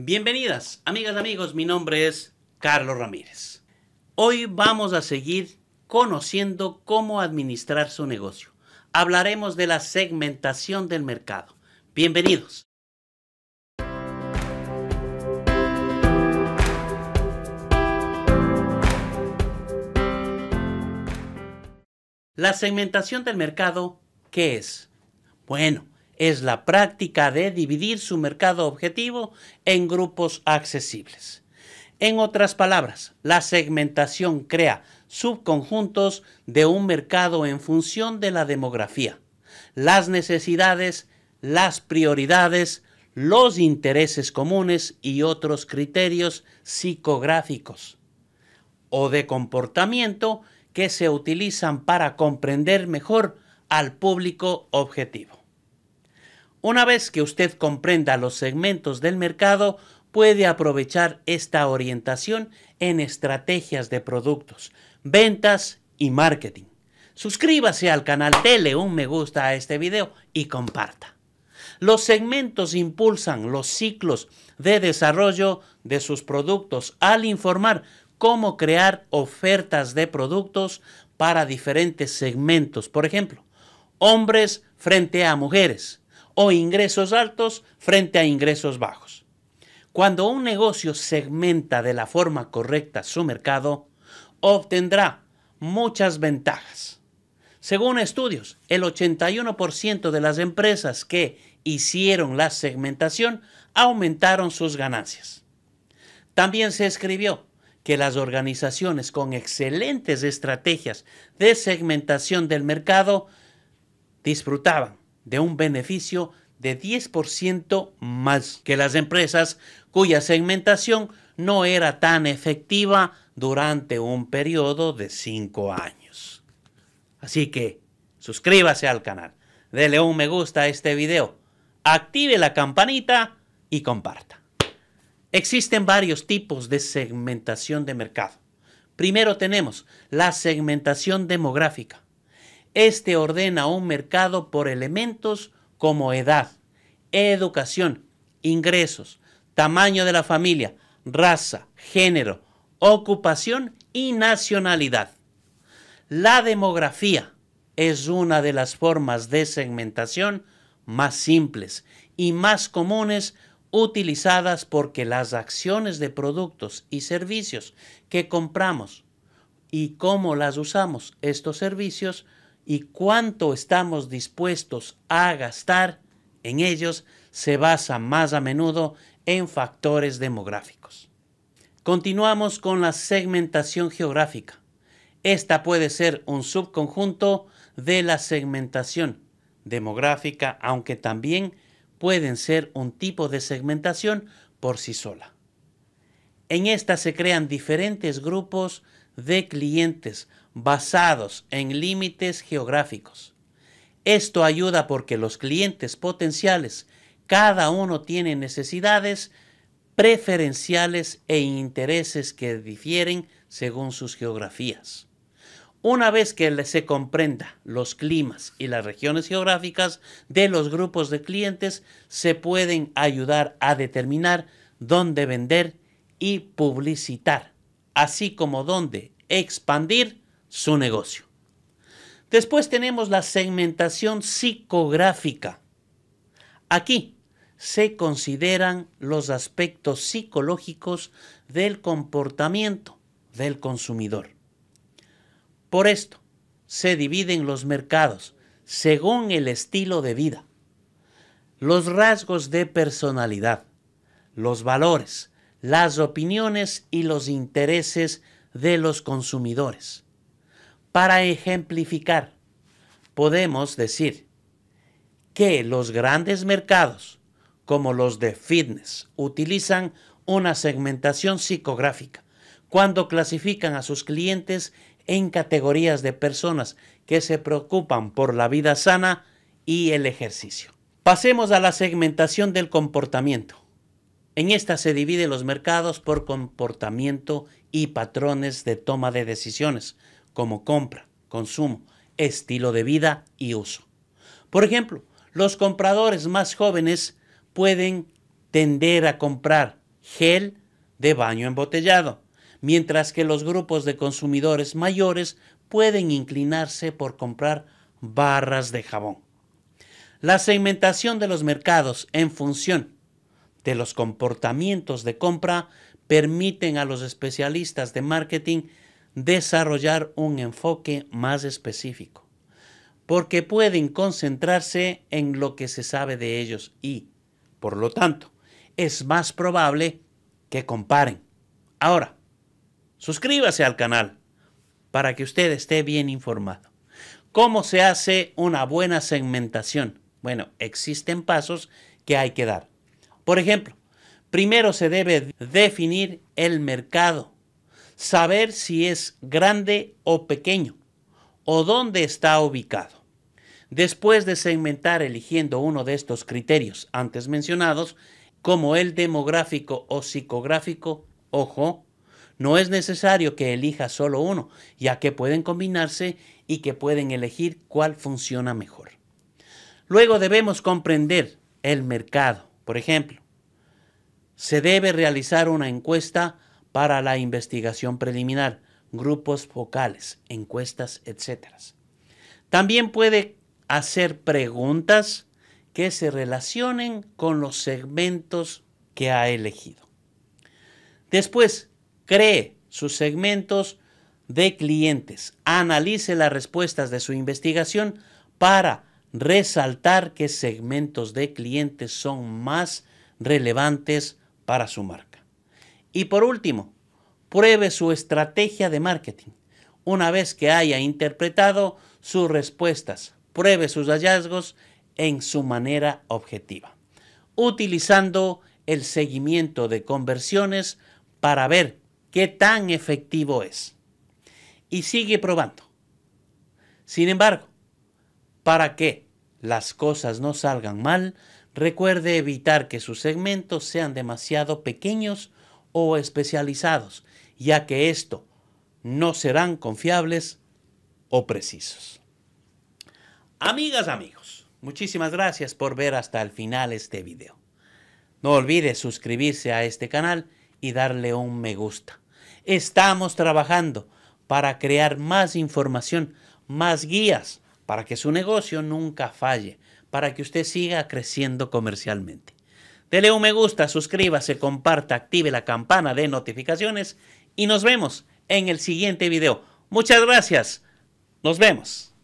Bienvenidas, amigas y amigos, mi nombre es Carlos Ramírez. Hoy vamos a seguir conociendo cómo administrar su negocio. Hablaremos de la segmentación del mercado. Bienvenidos. La segmentación del mercado, ¿qué es? Bueno, es la práctica de dividir su mercado objetivo en grupos accesibles. En otras palabras, la segmentación crea subconjuntos de un mercado en función de la demografía, las necesidades, las prioridades, los intereses comunes y otros criterios psicográficos o de comportamiento que se utilizan para comprender mejor al público objetivo. Una vez que usted comprenda los segmentos del mercado, puede aprovechar esta orientación en estrategias de productos, ventas y marketing. Suscríbase al canal, dele un me gusta a este video y comparta. Los segmentos impulsan los ciclos de desarrollo de sus productos al informar cómo crear ofertas de productos para diferentes segmentos. Por ejemplo, hombres frente a mujeres, o ingresos altos frente a ingresos bajos. Cuando un negocio segmenta de la forma correcta su mercado, obtendrá muchas ventajas. Según estudios, el 81% de las empresas que hicieron la segmentación aumentaron sus ganancias. También se escribió que las organizaciones con excelentes estrategias de segmentación del mercado disfrutaban de un beneficio de 10% más que las empresas cuya segmentación no era tan efectiva durante un periodo de 5 años. Así que suscríbase al canal, dele un me gusta a este video, active la campanita y comparta. Existen varios tipos de segmentación de mercado. Primero tenemos la segmentación demográfica. Este ordena un mercado por elementos como edad, educación, ingresos, tamaño de la familia, raza, género, ocupación y nacionalidad. La demografía es una de las formas de segmentación más simples y más comunes utilizadas porque las acciones de productos y servicios que compramos y cómo las usamos estos servicios y cuánto estamos dispuestos a gastar en ellos se basa más a menudo en factores demográficos. Continuamos con la segmentación geográfica. Esta puede ser un subconjunto de la segmentación demográfica, aunque también pueden ser un tipo de segmentación por sí sola. En esta se crean diferentes grupos de clientes basados en límites geográficos. Esto ayuda porque los clientes potenciales, cada uno tiene necesidades preferenciales e intereses que difieren según sus geografías. Una vez que se comprenda los climas y las regiones geográficas de los grupos de clientes, se pueden ayudar a determinar dónde vender y publicitar, así como dónde expandir su negocio. Después tenemos la segmentación psicográfica. Aquí se consideran los aspectos psicológicos del comportamiento del consumidor. Por esto, se dividen los mercados según el estilo de vida, los rasgos de personalidad, los valores, las opiniones y los intereses de los consumidores. Para ejemplificar, podemos decir que los grandes mercados, como los de fitness, utilizan una segmentación psicográfica cuando clasifican a sus clientes en categorías de personas que se preocupan por la vida sana y el ejercicio. Pasemos a la segmentación del comportamiento. En esta se dividen los mercados por comportamiento y patrones de toma de decisiones, como compra, consumo, estilo de vida y uso. Por ejemplo, los compradores más jóvenes pueden tender a comprar gel de baño embotellado, mientras que los grupos de consumidores mayores pueden inclinarse por comprar barras de jabón. La segmentación de los mercados en función de los comportamientos de compra permiten a los especialistas de marketing desarrollar un enfoque más específico, porque pueden concentrarse en lo que se sabe de ellos y, por lo tanto, es más probable que comparen. Ahora, suscríbase al canal para que usted esté bien informado. ¿Cómo se hace una buena segmentación? Bueno, existen pasos que hay que dar. Por ejemplo, primero se debe definir el mercado, saber si es grande o pequeño o dónde está ubicado. Después de segmentar eligiendo uno de estos criterios antes mencionados, como el demográfico o psicográfico, ojo, no es necesario que elija solo uno, ya que pueden combinarse y que pueden elegir cuál funciona mejor. Luego debemos comprender el mercado. Por ejemplo, se debe realizar una encuesta para la investigación preliminar, grupos focales, encuestas, etc. También puede hacer preguntas que se relacionen con los segmentos que ha elegido. Después, cree sus segmentos de clientes. Analice las respuestas de su investigación para resaltar qué segmentos de clientes son más relevantes para su marca. Y por último, pruebe su estrategia de marketing. Una vez que haya interpretado sus respuestas, pruebe sus hallazgos en su manera objetiva, utilizando el seguimiento de conversiones para ver qué tan efectivo es. Y sigue probando. Sin embargo, para que las cosas no salgan mal, recuerde evitar que sus segmentos sean demasiado pequeños o especializados, ya que esto no serán confiables o precisos. Amigas, amigos, muchísimas gracias por ver hasta el final este video. No olvide suscribirse a este canal y darle un me gusta. Estamos trabajando para crear más información, más guías, para que su negocio nunca falle, para que usted siga creciendo comercialmente. Dele un me gusta, suscríbase, comparta, active la campana de notificaciones y nos vemos en el siguiente video. Muchas gracias. Nos vemos.